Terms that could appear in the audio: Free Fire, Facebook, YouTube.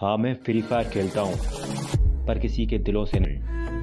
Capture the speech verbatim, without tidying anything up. हाँ, मैं free fire खेलता हूँ पर किसी के दिलों से नहीं।